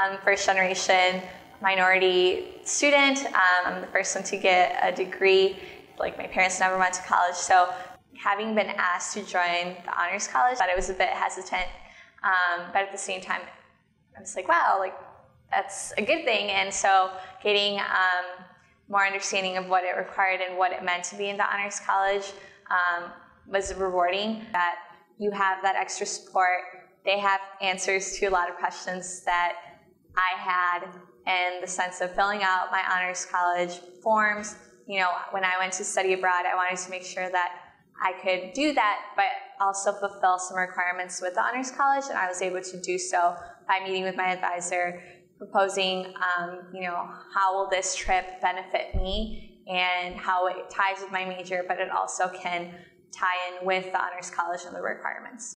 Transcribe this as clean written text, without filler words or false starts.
I'm first generation minority student. I'm the first one to get a degree. Like, my parents never went to college, so having been asked to join the Honors College, I was a bit hesitant, but at the same time, I was like, wow, like, that's a good thing. And so getting more understanding of what it required and what it meant to be in the Honors College was rewarding. That you have that extra support. They have answers to a lot of questions that I had, and the sense of filling out my Honors College forms. You know, when I went to study abroad, I wanted to make sure that I could do that, but also fulfill some requirements with the Honors College, and I was able to do so by meeting with my advisor, proposing, you know, how will this trip benefit me and how it ties with my major, but it also can tie in with the Honors College and the requirements.